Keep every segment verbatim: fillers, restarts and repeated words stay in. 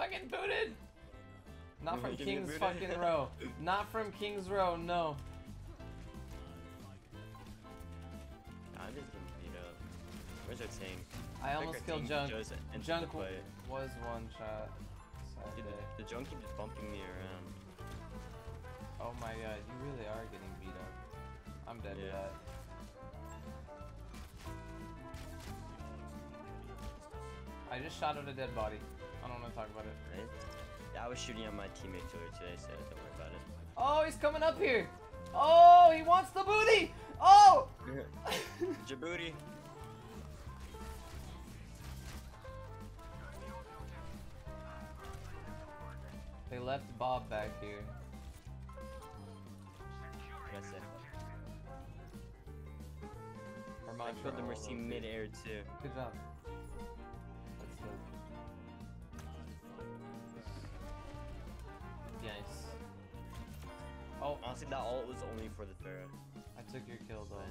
fucking booted! Not from King's fucking Row. Not from King's Row, no. I'm just gonna beat up. Where's our team? I, I almost killed Junk. Junk was one shot. Dude, the, the Junk keeps just bumping me around. Oh my god, you really are getting beat up. I'm dead yeah. to that. I just shot at a dead body. I don't want to talk about it. Right? Yeah, I was shooting at my teammate earlier today, so don't worry about it. Oh, he's coming up here. Oh, he wants the booty. Oh! Djibouti. They left Bob back here. That's it. I killed the Mercy mid-air too. Good job. Nice. Oh, honestly, that ult was only for the Pharaoh. I took your kill though.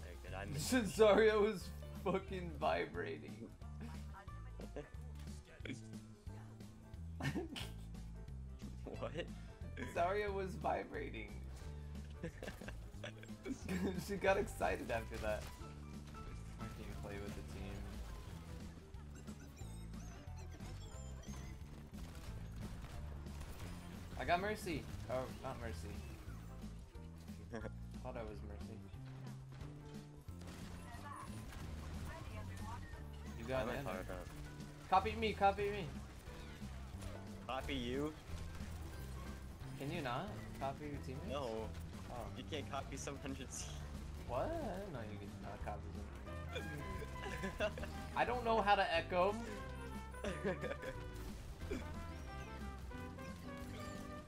Very good. I missed. Zarya was fucking vibrating. What? Zarya was vibrating. She got excited after that. I can't play with the team. I got Mercy! Oh, not Mercy. Thought I was Mercy. You got it. Copy me, copy me. Copy you? Can you not copy your teammates? No. Oh. You can't copy some hundreds. What? No, you can not copy them. I don't know how to echo.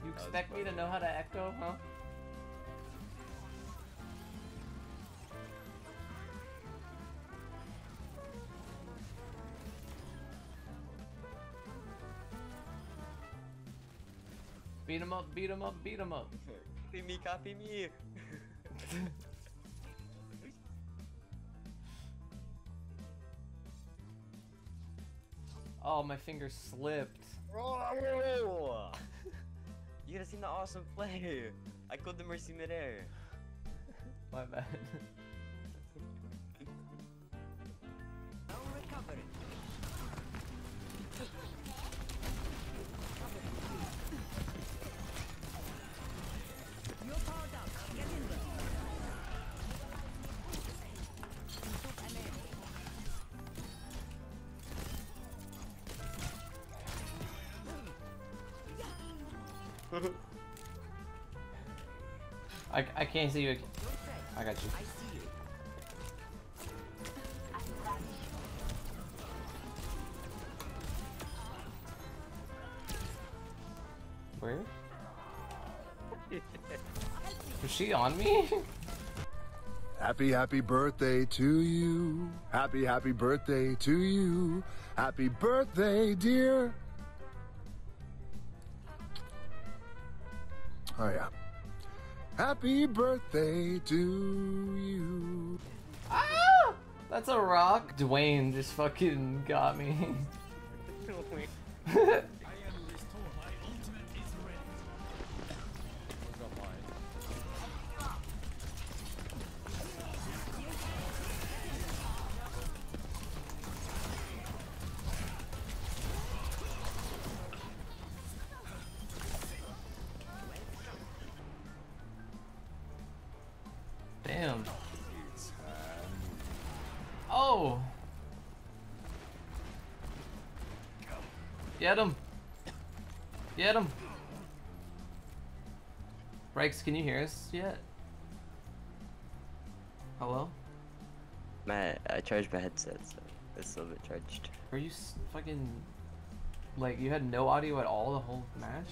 You expect me to know how to echo, huh? Beat him up, beat him up, beat him up. Copy me, copy me. Oh, my finger slipped. You gotta see the awesome play. I called the Mercy midair. My bad. I'll recover it. You're powered up. Get in there. I, I can't see you. I got you. I see you. Where? Was she on me? Happy, happy birthday to you. Happy, happy birthday to you. Happy birthday, dear. Oh yeah. Happy birthday to you. Ah! That's a rock. Dwayne just fucking got me. Damn. Oh! Get him! Get him! Rex, can you hear us yet? Hello? Matt, I charged my headset, so it's still a bit charged. Were you fucking... Like, you had no audio at all the whole match?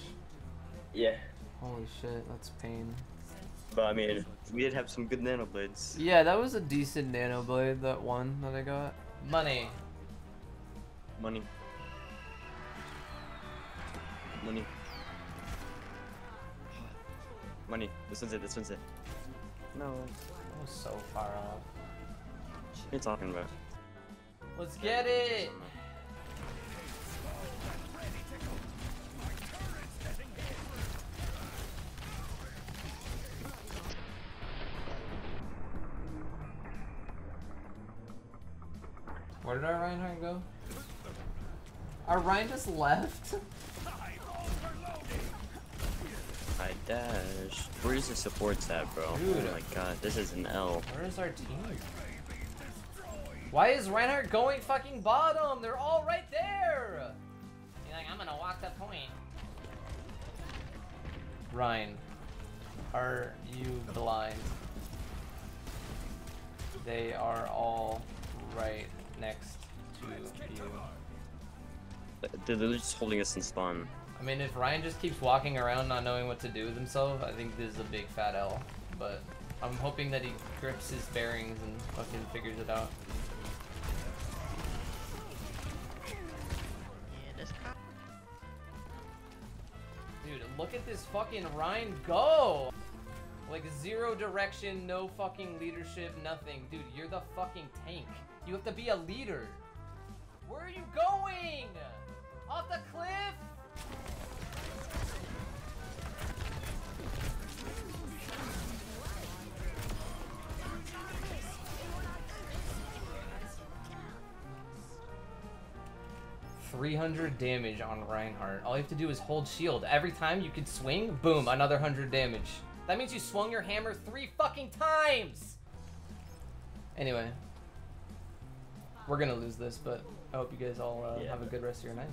Yeah. Holy shit, that's pain. But I mean, we did have some good nano blades. Yeah, that was a decent nano blade, that one that I got. Money. Money. Money. Money. This one's it, this one's it. No. I was so far off. What are you talking about? Let's get it! Where did our Reinhardt go? Our Reinhardt just left? I dash. Where is the supports at, bro? Dude. Oh my god, this is an L. Where is our team? Why is Reinhardt going fucking bottom? They're all right there! You're like, I'm gonna walk that point. Rein, are you blind? They are all right next to you. They're just holding us in spawn. I mean, if Rein just keeps walking around not knowing what to do with himself, I think this is a big fat L. But I'm hoping that he grips his bearings and fucking figures it out. Dude, look at this fucking Rein go! Like, zero direction, no fucking leadership, nothing. Dude, you're the fucking tank. You have to be a leader. Where are you going? Off the cliff? three hundred damage on Reinhardt. All you have to do is hold shield. Every time you could swing, boom, another one hundred damage. That means you swung your hammer three fucking times! Anyway. We're gonna lose this, but I hope you guys all uh, yeah. have a good rest of your night.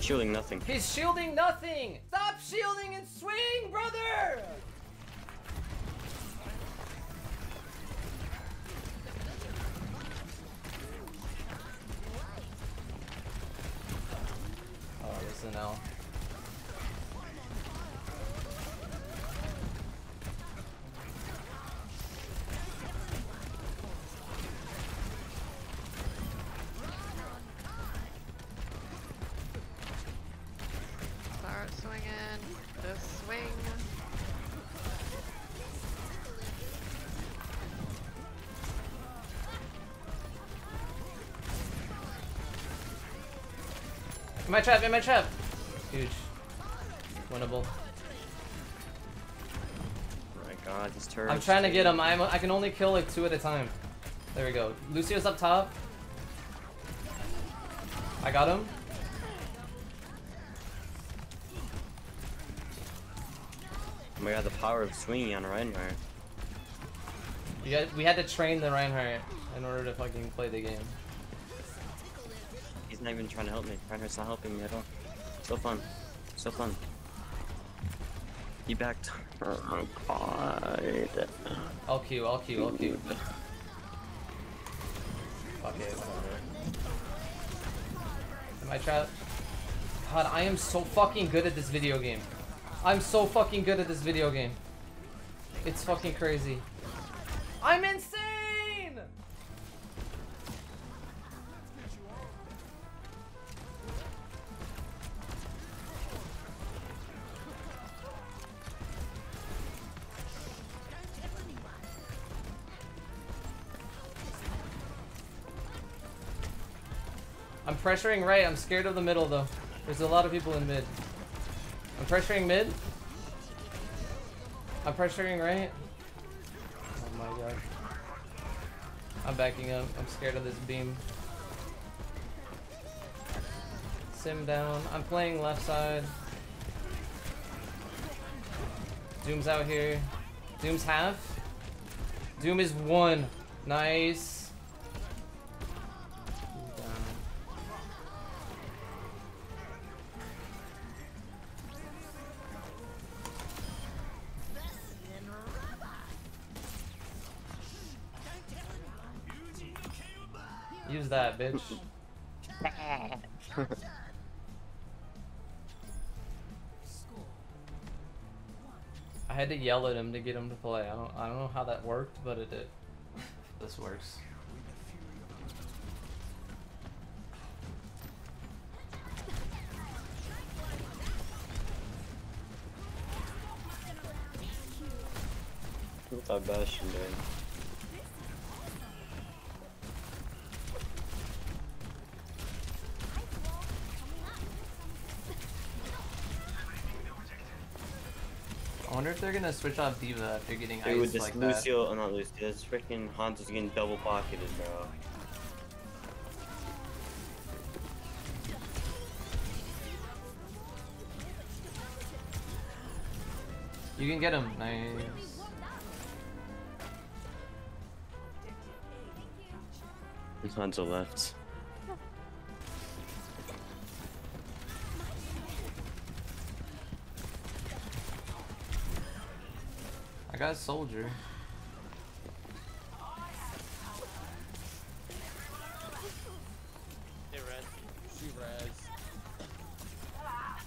Shielding nothing. He's shielding nothing! Stop shielding and swing, brother! Oh, this is an L. In my trap, in my trap! Huge. Winnable. Oh my god, this turret. I'm trying to get him. I'm, I can only kill like two at a time. There we go. Lucio's up top. I got him. Oh my god, the power of swinging on Reinhardt. You guys, we had to train the Reinhardt in order to fucking play the game. He's not even trying to help me. Reinhardt's not helping me at all. So fun. So fun. He backed. Oh my god. I'll Q, I'll Q, I'll Q. Fuck it, whatever. Am I trapped? God, I am so fucking good at this video game. I'm so fucking good at this video game. It's fucking crazy. I'm insane! I'm pressuring right, I'm scared of the middle though. There's a lot of people in mid. I'm pressuring mid. I'm pressuring right. Oh my god. I'm backing up, I'm scared of this beam. Sim down, I'm playing left side. Doom's out here. Doom's half. Doom is one. Nice. Use that, bitch. I had to yell at him to get him to play. I don't, I don't know how that worked, but it did. This works. What's that Bastion doing? wonder if they're gonna switch off D.Va if they're getting ice like that. Dude, this Lucio, oh not Lucio, this freaking Hanzo's getting double pocketed, bro. You can get him, nice. Hanzo left. I got a soldier. Hey, Red. She Red. Ah,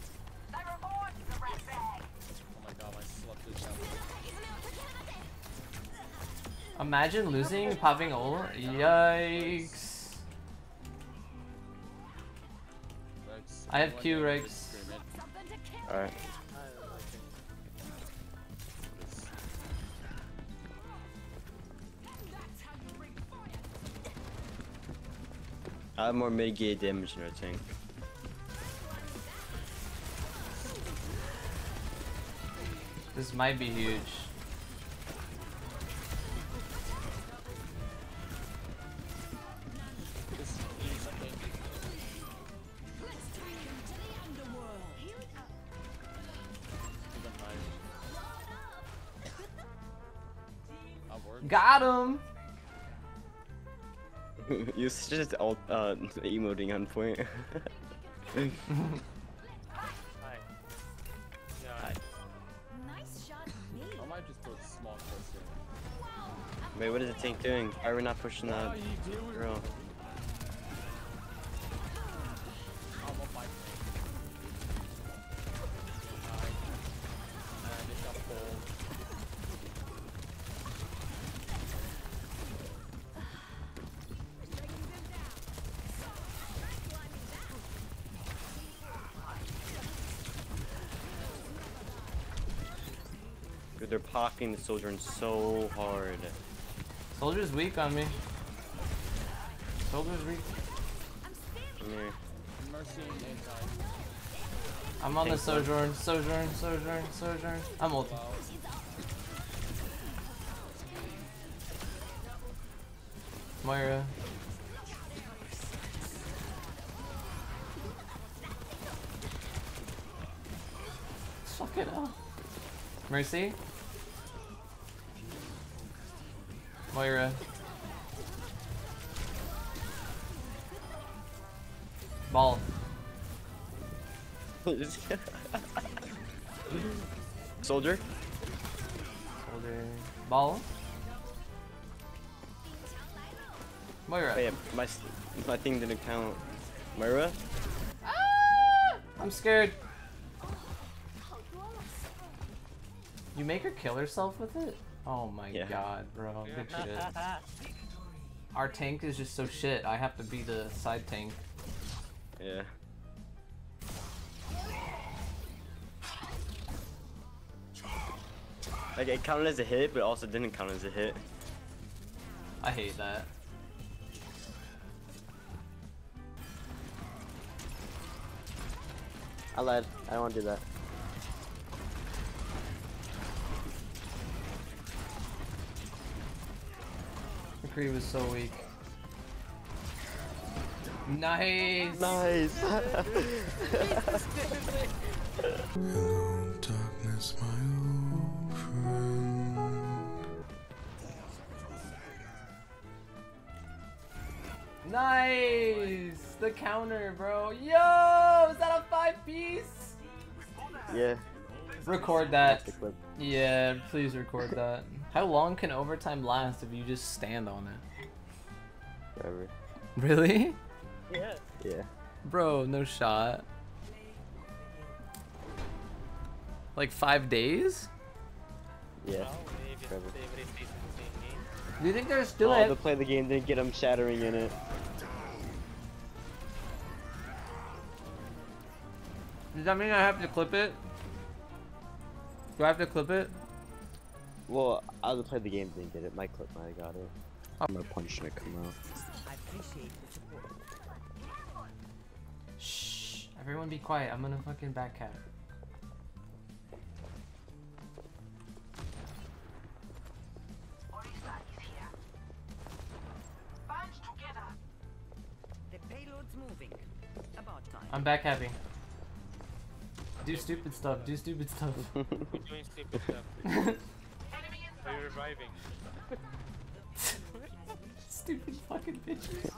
I'm reborn, the red bag. Oh my god, I slept this out. Imagine losing, popping ult. Yikes. Rex, I have Q, Rex. Alright. I have more mid-gate damage than I think. This might be huge. Got him! You're just all uh, emoting on point. Hi. Hi. Nice shot, me. I might just put small question. Wait, what is the tank doing? Why are we not pushing that girl? They're pocketing the soldier in so hard. Soldier's weak on me. Soldier's weak. Come here. Mercy I'm on Thanks the Sojourn, Sojourn, Sojourn, Sojourn. I'm ulting. Wow. Moira. Fuck it up. Mercy. Moira. Ball. Soldier. Soldier. Ball. Moira. Oh yeah, my my thing didn't count. Moira. Ah! I'm scared. You make her kill herself with it? Oh my yeah. god, bro. Good shit. Our tank is just so shit. I have to be the side tank. Yeah. Like, it counted as a hit, but also didn't count as a hit. I hate that. I lied. I don't want to do that. He was so weak. Nice! Nice! Hello, darkness, my old friend. Nice! The counter, bro. Yo! Is that a five piece? Yeah. Record that. Yeah, please record that. How long can overtime last if you just stand on it? Forever. Really? Yeah. Yeah. Bro, no shot. Like five days? Yeah. Forever. Do you think there's still? Oh, the play the game didn't get them shattering in it. Does that mean I have to clip it? Do I have to clip it? Well, I was playing the game, didn't get it. My clip might have got it. I'm gonna punch it come out. I appreciate the support. Shh, everyone be quiet. I'm gonna fucking backcat. moving. About time. I'm back happy. Do stupid stuff. Do stupid stuff. We're doing stupid stuff. We're reviving. Stupid fucking bitches.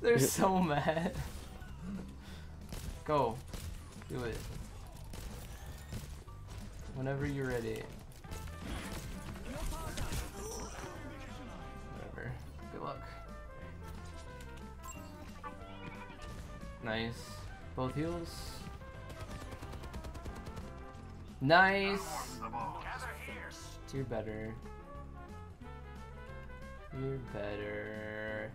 They're so mad. Go. Do it. Whenever you're ready. Whatever. Good luck. Nice. Both heals. Nice! You're better. You're better.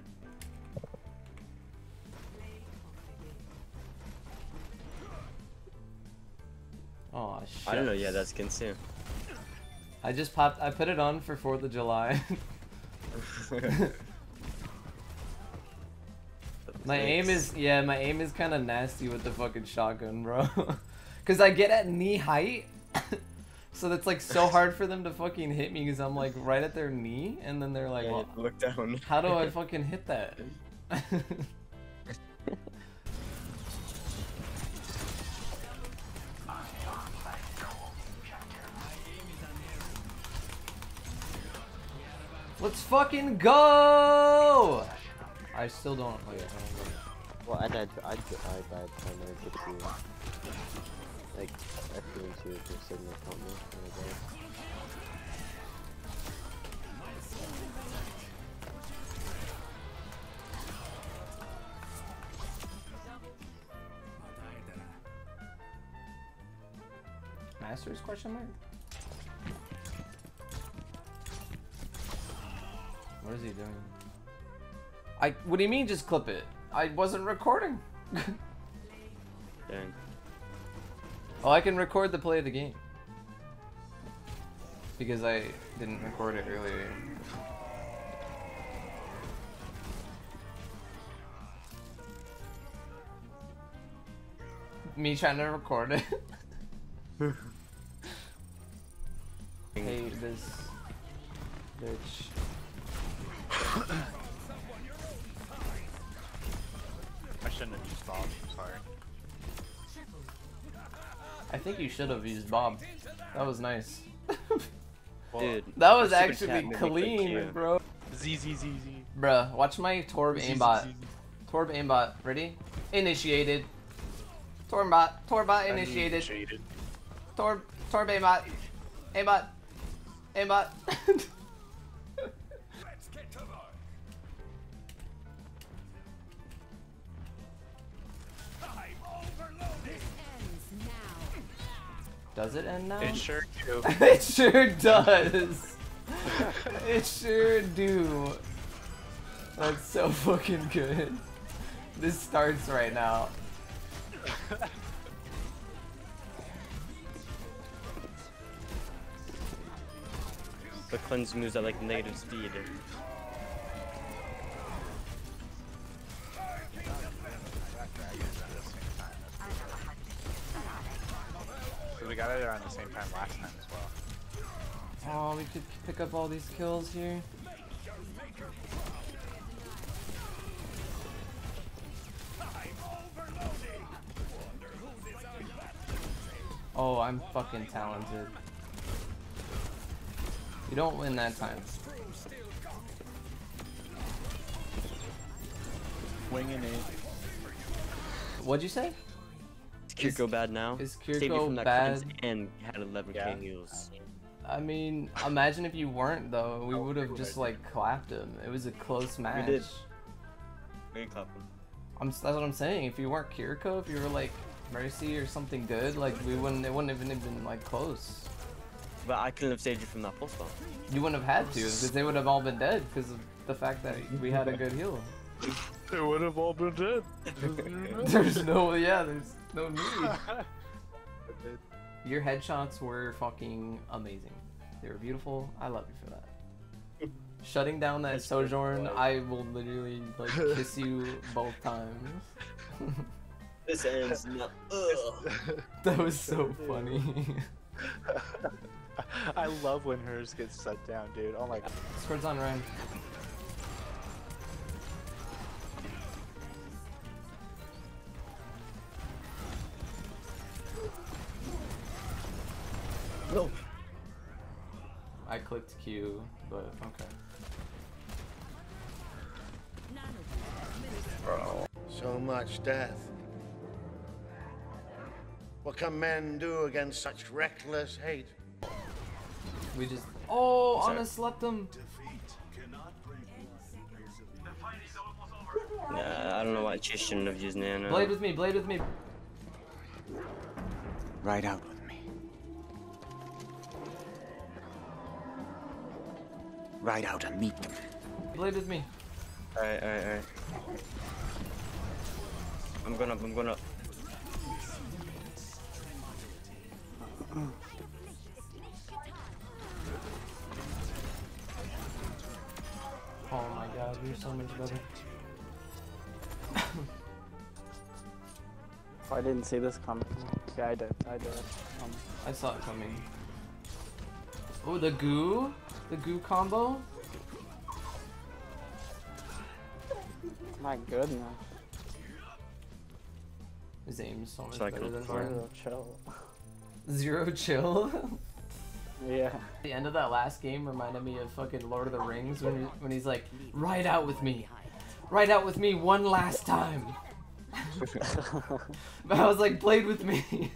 Oh shit. I don't know, yeah, that's skin too. I just popped, I put it on for fourth of July. My aim is, yeah, my aim is kind of nasty with the fucking shotgun, bro. Cause I get at knee height, so that's like so hard for them to fucking hit me because I'm like right at their knee and then they're like, yeah, well, look down. How do I fucking hit that? Let's fucking go! I still don't. Like, I don't know. Well, I died. I died. I died. I never did it. Like, I flew into it for signal from me. Masters? Question mark. What is he doing? I. What do you mean? Just clip it. I wasn't recording. Dang. Oh, I can record the play of the game. Because I didn't record it earlier. Me trying to record it. Hey, this bitch. I shouldn't have used Bob, I'm sorry. I think you should have used Bob. That was nice. Dude, that was actually clean, bro. Z, Z, Z, Z. Bruh, watch my Torb aimbot. Z, Z, Z. Torb aimbot. Ready? Initiated. Torbot. Torbot initiated. initiated. Torb. Torb aimbot. Aimbot. Aimbot. Does it end now? It sure do. It sure does. It sure do. That's so fucking good. This starts right now. The cleanse moves at like negative speed. We got it around the same time last time as well. Oh, we could pick up all these kills here. Oh, I'm fucking talented. You don't win that time. Winging it. What'd you say? Is Kiriko bad now? Is Kiriko bad? And had eleven K yeah. heals. I mean, imagine if you weren't though. We oh, would have just like clapped him. It was a close match. We did. We didn't clap him. I'm, that's what I'm saying. If you weren't Kiriko, if you were like Mercy or something good, like we wouldn't. It wouldn't even have been like close. But I couldn't have saved you from that pulse bomb. You wouldn't have had to, because they would have all been dead because of the fact that we had a good heal. They would have all been dead. There's no, yeah, there's no need. Your headshots were fucking amazing. They were beautiful. I love you for that. Shutting down that Sojourn, I will literally like kiss you both times. This ends. That was so funny. I love when hers gets shut down, dude. Oh my god. Squirt's on Ryan. No. I clicked Q, but okay. Bro. So much death. What can men do against such reckless hate? We just. Oh, Ana slept him. Nah, I don't know why she shouldn't have used Nana. Blade with me, blade with me. Right out with me. Ride out and meet them. Blade with me. Alright, alright, alright. I'm going up, I'm going up. Oh my god, we're so much better. Oh, I didn't see this coming. Yeah, I did. I did. Um, I saw it coming. Oh, the goo? The goo combo? My goodness. His aim is so much better than mine. Chill. Zero chill? Yeah. The end of that last game reminded me of fucking Lord of the Rings when he, when he's like, ride out with me. Ride out with me one last time. But I was like, played with me.